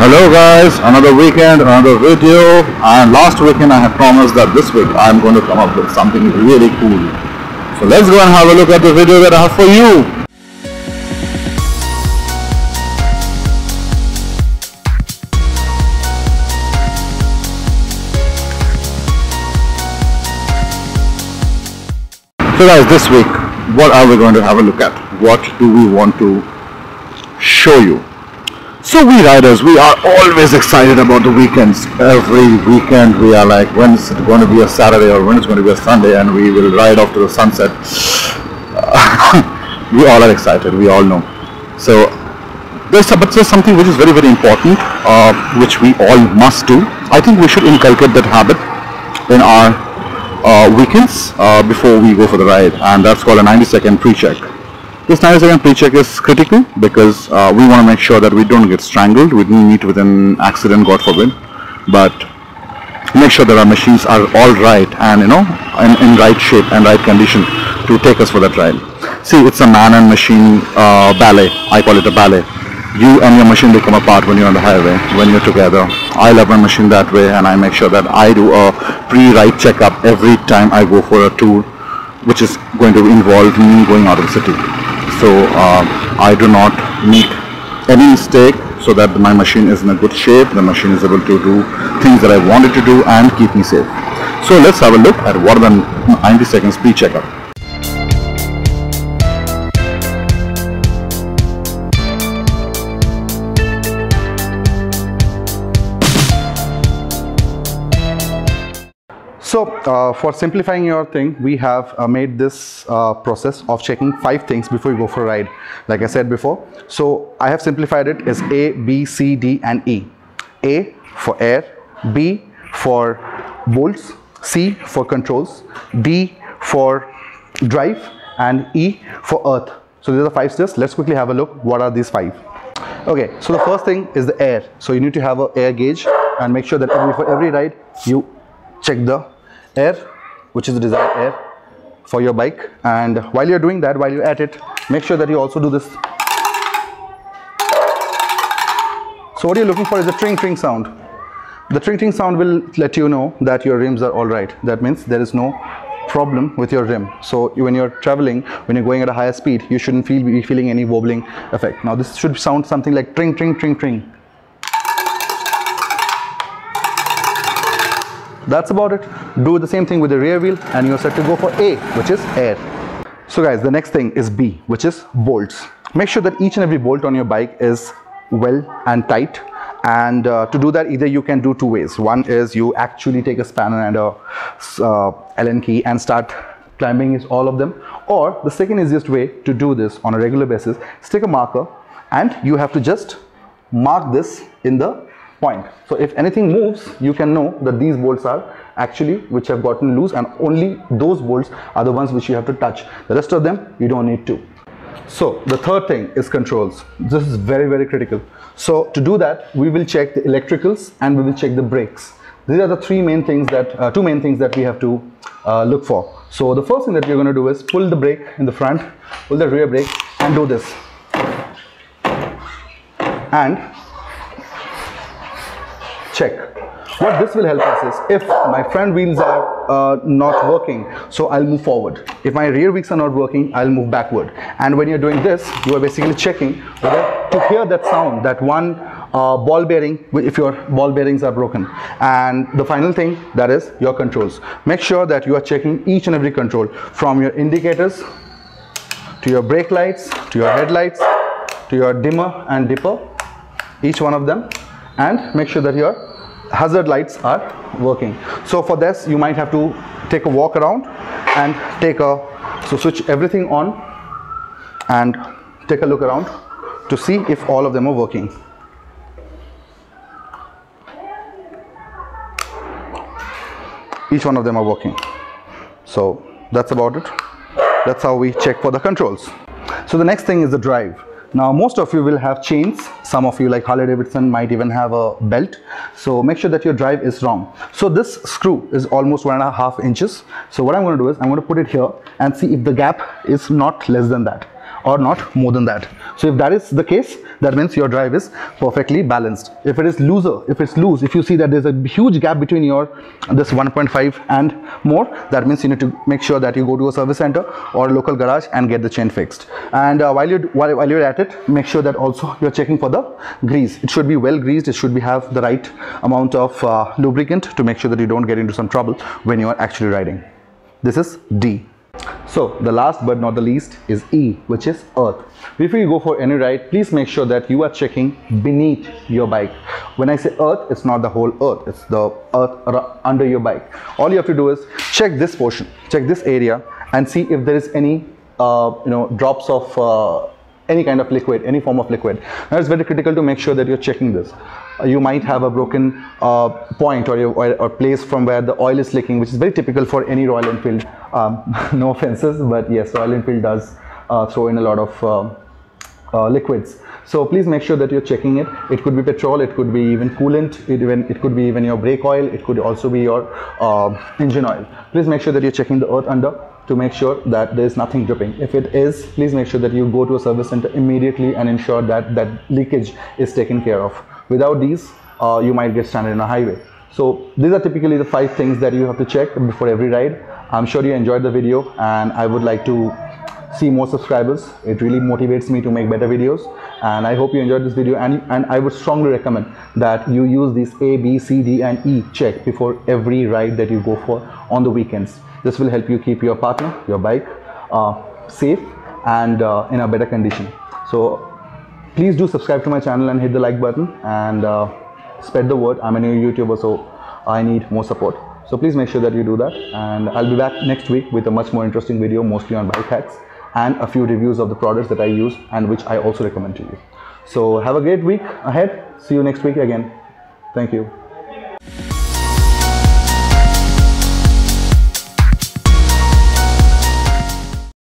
Hello guys, another weekend, another video, and last weekend I had promised that this week I am going to come up with something really cool. So let's go and have a look at the video that I have for you. So guys, this week what are we going to have a look at? What do we want to show you? So we riders, we are always excited about the weekends. Every weekend we are like, when is it going to be a Saturday or when is it going to be a Sunday, and we will ride off to the sunset. We all are excited, we all know. So there's something which is very, very important, which we all must do. I think we should inculcate that habit in our weekends before we go for the ride, and that's called a 90-second pre-check. This 90-second pre-check is critical because we want to make sure that we don't get strangled, we don't meet with an accident, God forbid, but make sure that our machines are all right and, you know, in right shape and right condition to take us for that ride. See, it's a man and machine ballet. I call it a ballet. You and your machine become apart when you're on the highway, when you're together. I love my machine that way, and I make sure that I do a pre-ride checkup every time I go for a tour, which is going to involve me going out of the city. So I do not make any mistake, so that my machine is in a good shape, the machine is able to do things that I wanted to do and keep me safe. So let's have a look at what are the 90 seconds pre-checkup. So for simplifying your thing, we have made this process of checking 5 things before you go for a ride, like I said before. So I have simplified it as A, B, C, D and E. A for air, B for bolts, C for controls, D for drive and E for earth. So these are 5 steps. Let's quickly have a look what are these 5. Okay, so the first thing is the air. So you need to have an air gauge and make sure that for every ride you check the air, which is the desired air for your bike, and while you're doing that, while you're at it, make sure that you also do this. So what you're looking for is a tring tring sound. The tring tring sound will let you know that your rims are all right. That means there is no problem with your rim. So when you're traveling, when you're going at a higher speed, you shouldn't be feeling any wobbling effect. Now this should sound something like tring tring tring tring. That's about it. Do the same thing with the rear wheel and you're set to go for A, which is air. So guys, the next thing is B, which is bolts. Make sure that each and every bolt on your bike is well and tight, and to do that, either you can do 2 ways. One is you actually take a spanner and a Allen key and start climbing all of them, or the second easiest way to do this on a regular basis, stick a marker and you have to just mark this in the point. So if anything moves, you can know that these bolts are actually which have gotten loose, and only those bolts are the ones which you have to touch. The rest of them you don't need to. So the third thing is controls. This is very, very critical. So to do that, we will check the electricals and we will check the brakes. These are the two main things that we have to look for. So the first thing that we're going to do is pull the brake in the front, pull the rear brake and do this. And check. What this will help us is, if my front wheels are not working, so I'll move forward. If my rear wheels are not working, I'll move backward. And when you're doing this, you are basically checking whether to hear that sound, that one ball bearing, if your ball bearings are broken. And the final thing, that is your controls. Make sure that you are checking each and every control, from your indicators to your brake lights, to your headlights, to your dimmer and dipper, each one of them, and make sure that you're hazard lights are working. So for this, you might have to take a walk around and switch everything on and take a look around to see if all of them are working. Each one of them are working. So that's about it. That's how we check for the controls. So the next thing is the drive. Now most of you will have chains, some of you like Harley-Davidson might even have a belt, so make sure that your drive is wrong. So this screw is almost 1.5 inches, so what I'm going to do is I'm going to put it here and see if the gap is not less than that. or not more than that. So if that is the case, that means your drive is perfectly balanced. If it is looser, if it's loose, if you see that there's a huge gap between your this 1.5 and more, that means you need to make sure that you go to a service center or a local garage and get the chain fixed. And while you're at it, make sure that also you're checking for the grease. It should be well greased, it should be have the right amount of lubricant to make sure that you don't get into some trouble when you are actually riding. This is D. So the last but not the least is E, which is earth. Before you go for any ride, please make sure that you are checking beneath your bike. When I say earth, it's not the whole earth, it's the earth under your bike. All you have to do is check this portion, check this area, and see if there is any drops of any kind of liquid, any form of liquid. Now it's very critical to make sure that you're checking this. You might have a broken point or place from where the oil is leaking, which is very typical for any Royal Enfield. No offenses, but yes, Royal Enfield does throw in a lot of liquids. So please make sure that you're checking it. It could be petrol, it could be even coolant, it could be even your brake oil, it could also be your engine oil. Please make sure that you're checking the earth under to make sure that there is nothing dripping. If it is, please make sure that you go to a service center immediately and ensure that that leakage is taken care of. Without these, you might get stranded on a highway. So these are typically the 5 things that you have to check before every ride. I'm sure you enjoyed the video, and I would like to see more subscribers. It really motivates me to make better videos, and I hope you enjoyed this video, and I would strongly recommend that you use these A, B, C, D and E check before every ride that you go for on the weekends. This will help you keep your partner, your bike safe and in a better condition. So please do subscribe to my channel and hit the like button and spread the word. I'm a new YouTuber, so I need more support. So please make sure that you do that, and I'll be back next week with a much more interesting video, mostly on bike hacks and a few reviews of the products that I use and which I also recommend to you. So have a great week ahead. See you next week again. Thank you.